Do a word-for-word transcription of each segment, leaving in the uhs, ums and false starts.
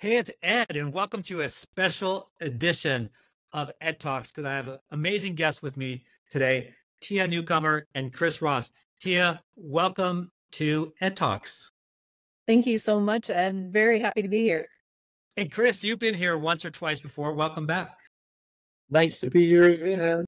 Hey, it's Ed, and welcome to a special edition of Ed Talks, because I have an amazing guest with me today, Tia Newcomer and Chris Ross. Tia, welcome to Ed Talks. Thank you so much. I'm very happy to be here. And Chris, you've been here once or twice before. Welcome back. Nice to be here again.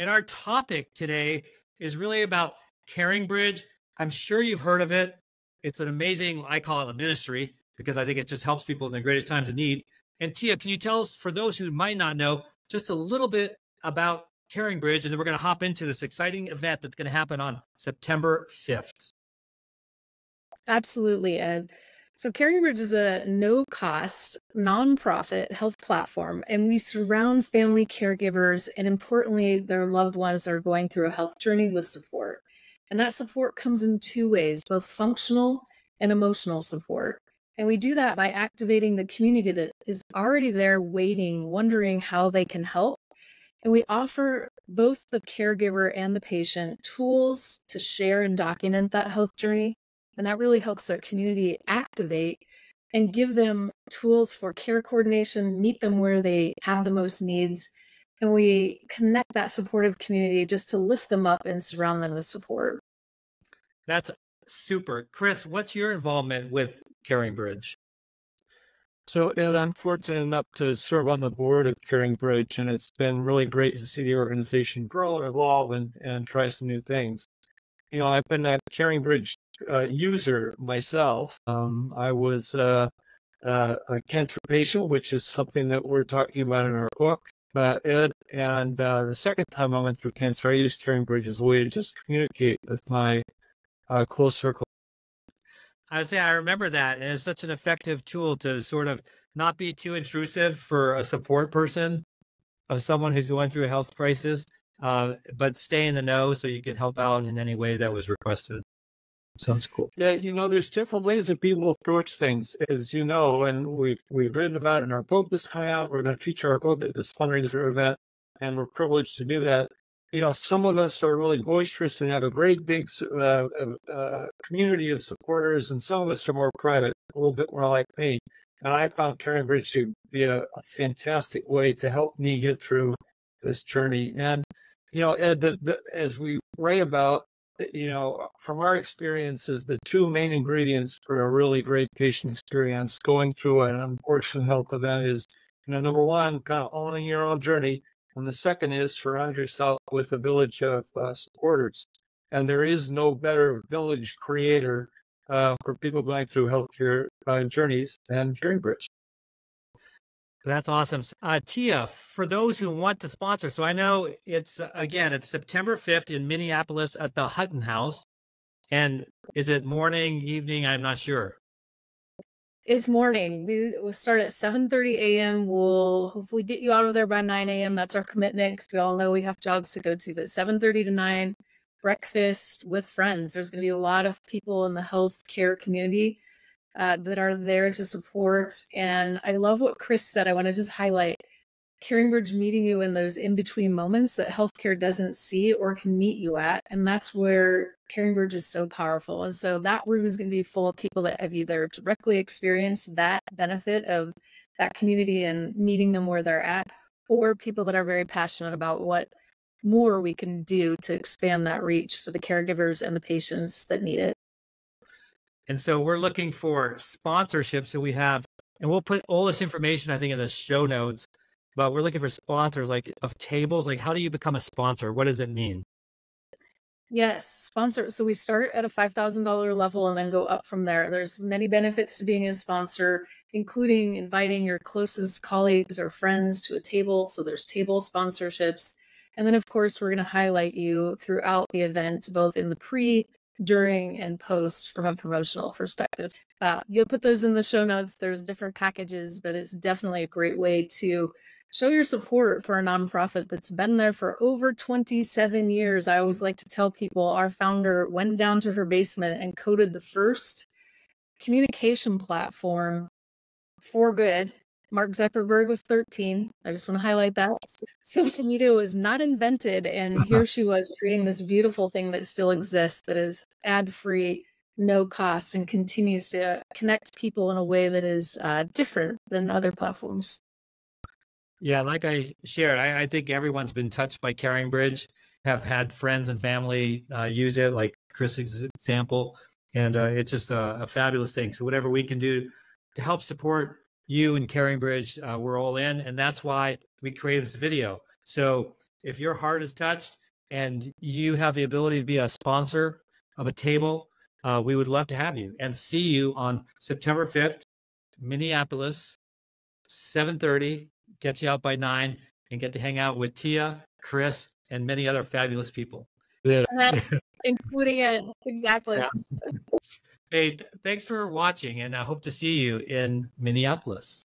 And our topic today is really about CaringBridge. I'm sure you've heard of it. It's an amazing, I call it a ministry, because I think it just helps people in the greatest times of need. And Tia, can you tell us, for those who might not know, just a little bit about CaringBridge, and then we're going to hop into this exciting event that's going to happen on September fifth. Absolutely, Ed. So CaringBridge is a no-cost, nonprofit health platform, and we surround family caregivers and, importantly, their loved ones that are going through a health journey with support. And that support comes in two ways, both functional and emotional support. And we do that by activating the community that is already there waiting, wondering how they can help. And we offer both the caregiver and the patient tools to share and document that health journey. And that really helps their community activate and give them tools for care coordination, meet them where they have the most needs. And we connect that supportive community just to lift them up and surround them with support. That's super. Chris, what's your involvement with CaringBridge? So Ed, I'm fortunate enough to serve on the board of CaringBridge, and it's been really great to see the organization grow and evolve and, and try some new things. You know, I've been a CaringBridge uh, user myself. Um, I was uh, uh, a cancer patient, which is something that we're talking about in our book, uh, Ed. And uh, the second time I went through cancer, I used CaringBridge as a way to just communicate with my uh, close circle. I would say I remember that, and it's such an effective tool to sort of not be too intrusive for a support person of someone who's going through a health crisis, uh, but stay in the know so you can help out in any way that was requested. Sounds cool. Yeah, you know, there's different ways that people approach things, as you know, and we've, we've written about it in our book that's coming out. We're going to feature our book at this fundraiser event, and we're privileged to do that. You know, some of us are really boisterous and have a great big uh, uh, community of supporters, and some of us are more private, a little bit more like me. And I found CaringBridge to be a, a fantastic way to help me get through this journey. And, you know, Ed, the, the, as we write about, you know, from our experiences, the two main ingredients for a really great patient experience going through an unfortunate health event is, you know, number one, kind of owning your own journey. And the second is surround yourself with a village of uh, supporters. And there is no better village creator uh, for people going through healthcare uh, journeys than CaringBridge. That's awesome. Uh, Tia, for those who want to sponsor, so I know it's, again, it's September fifth in Minneapolis at the Hutton House. And is it morning, evening? I'm not sure. It's morning. We will start at seven thirty A M We'll hopefully get you out of there by nine A M That's our commitment, because we all know we have jobs to go to. But seven thirty to nine, breakfast with friends. There's going to be a lot of people in the healthcare community uh, that are there to support. And I love what Chris said. I want to just highlight CaringBridge meeting you in those in-between moments that healthcare doesn't see or can meet you at. And that's where CaringBridge is so powerful. And so that room is going to be full of people that have either directly experienced that benefit of that community and meeting them where they're at, or people that are very passionate about what more we can do to expand that reach for the caregivers and the patients that need it. And so we're looking for sponsorships that we have, and we'll put all this information, I think, in the show notes, but we're looking for sponsors like of tables. Like, how do you become a sponsor? What does it mean? Yes, sponsor. So we start at a five thousand dollar level and then go up from there. There's many benefits to being a sponsor, including inviting your closest colleagues or friends to a table. So there's table sponsorships. And then, of course, we're going to highlight you throughout the event, both in the pre, during, and post from a promotional perspective. Uh, you'll put those in the show notes. There's different packages, but it's definitely a great way to show your support for a nonprofit that's been there for over twenty-seven years. I always like to tell people our founder went down to her basement and coded the first communication platform for good. Mark Zuckerberg was thirteen. I just want to highlight that. Social media was not invented, and here she was creating this beautiful thing that still exists, that is ad-free, no cost and continues to connect people in a way that is uh, different than other platforms. Yeah, like I shared, I, I think everyone's been touched by CaringBridge, have had friends and family uh, use it, like Chris's example, and uh, it's just a, a fabulous thing. So whatever we can do to help support you and CaringBridge, uh, we're all in, and that's why we created this video. So if your heart is touched and you have the ability to be a sponsor of a table, uh, we would love to have you and see you on September fifth, Minneapolis, seven thirty, get you out by nine and get to hang out with Tia, Chris, and many other fabulous people. Yeah. Including it. Exactly. Yeah. Hey, th thanks for watching, and I hope to see you in Minneapolis.